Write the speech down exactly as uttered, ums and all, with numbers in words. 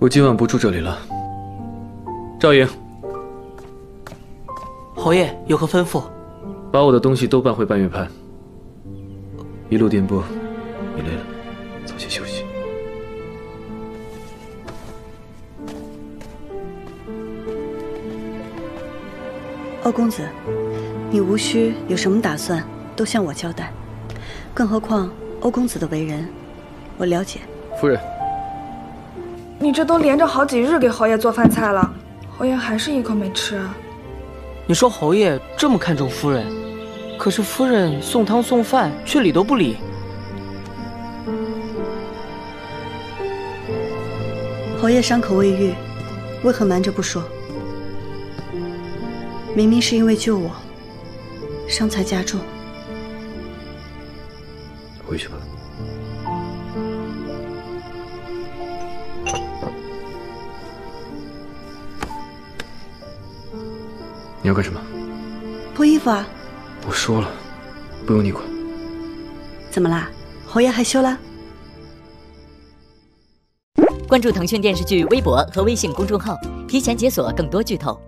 我今晚不住这里了。赵莹，侯爷有何吩咐？把我的东西都搬回半月盘。一路颠簸，你累了，早些休息。 高公子，你无需有什么打算，都向我交代。更何况欧公子的为人，我了解。夫人，你这都连着好几日给侯爷做饭菜了，侯爷还是一口没吃啊？你说侯爷这么看重夫人，可是夫人送汤送饭却理都不理。侯爷伤口未愈，为何瞒着不说？ 明明是因为救我，伤才加重。回去吧。你要干什么？脱衣服啊！我说了，不用你管。怎么啦？侯爷害羞啦？关注腾讯电视剧微博和微信公众号，提前解锁更多剧透。